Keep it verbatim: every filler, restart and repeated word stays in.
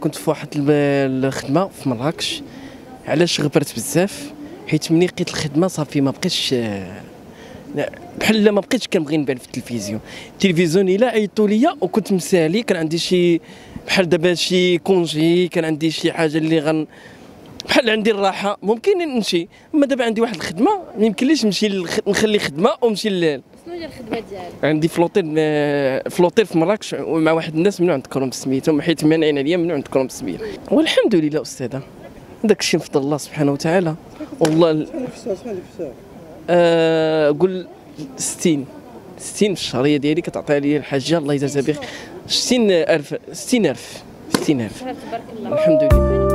كنت في واحد الخدمه في مراكش، علاش غبرت بزاف حيت ملي لقيت الخدمه صافي ما بقيتش بحال ما بقيتش كنبغي نبان في التلفزيون. التلفزيون الا عيطوا ليا وكنت مسالي، كان عندي شي بحال دابا شي كونجي، كان عندي شي حاجه اللي غن بحال عندي الراحه ممكن نمشي. اما دابا عندي واحد الخدمه ما يمكنليش نمشي للخ... نخلي خدمه ونمشي ل... شنو هي الخدمه ديالك؟ عندي فلوطير فلوطير في مراكش مع واحد الناس ممنوع نذكرهم بسميتهم حيت مانعين عليا ممنوع نذكرهم بسميه. والحمد لله استاذه، داك الشيء من فضل الله سبحانه وتعالى. والله آه قول ستين ستين في الشهريه ديالي كتعطيها لي الحاجه الله يجازها بخير. ستين ألف ستين ألف ستين ألف. تبارك الله الحمد لله.